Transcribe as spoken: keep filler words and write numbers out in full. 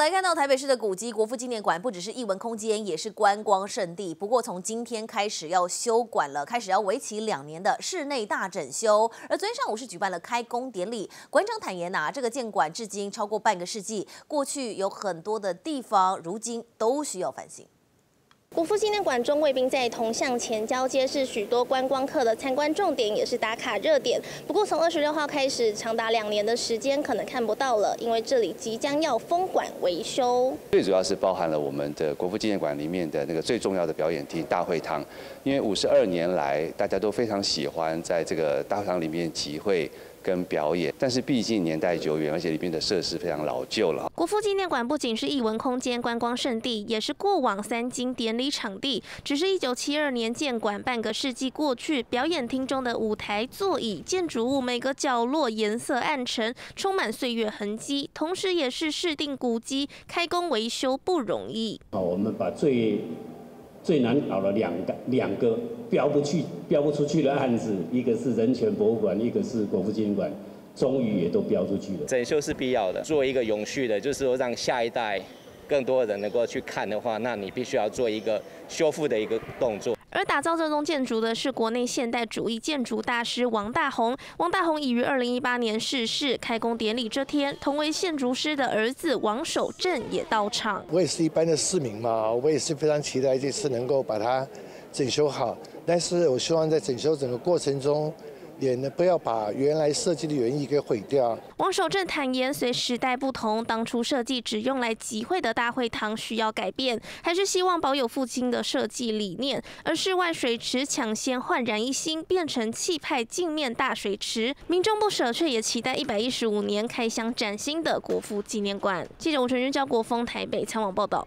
来看到台北市的古迹国父纪念馆，不只是艺文空间，也是观光胜地。不过从今天开始要休馆了，开始要为期两年的室内大整修。而昨天上午是举办了开工典礼，馆长坦言啊，这个建馆至今超过半个世纪，过去有很多的地方，如今都需要反省。 国父纪念馆中卫兵在铜像前交接是许多观光客的参观重点，也是打卡热点。不过，从二十六号开始，长达两年的时间可能看不到了，因为这里即将要封馆维修。最主要是包含了我们的国父纪念馆里面的那个最重要的表演厅大会堂，因为五十二年来大家都非常喜欢在这个大会堂里面集会。 跟表演，但是毕竟年代久远，而且里面的设施非常老旧了。国父纪念馆不仅是艺文空间、观光胜地，也是过往三金典礼场地。只是一九七二年建馆，半个世纪过去，表演厅中的舞台、座椅、建筑物每个角落颜色暗沉，充满岁月痕迹。同时，也是市定古迹，开工维修不容易。哦，我们把最最难搞了两个两个。 标不去、标不出去的案子，一个是人权博物馆，一个是国父纪念馆，终于也都标出去了。整修是必要的，做一个永续的，就是说让下一代更多的人能够去看的话，那你必须要做一个修复的一个动作。 而打造这栋建筑的是国内现代主义建筑大师王大闳。王大闳已于二零一八年逝世，开工典礼这天，同为建筑师的儿子王守正也到场。我也是一般的市民嘛，我也是非常期待这次能够把它整修好。但是我希望在整修整个过程中，也能不要把原来设计的原意给毁掉。王守正坦言，随时代不同，当初设计只用来集会的大会堂需要改变，还是希望保有父亲的设计理念。而 室外水池抢先焕然一新，变成气派镜面大水池，民众不舍，却也期待一百一十五年开箱崭新的国父纪念馆。记者吴纯君、焦国峰台北采访报道。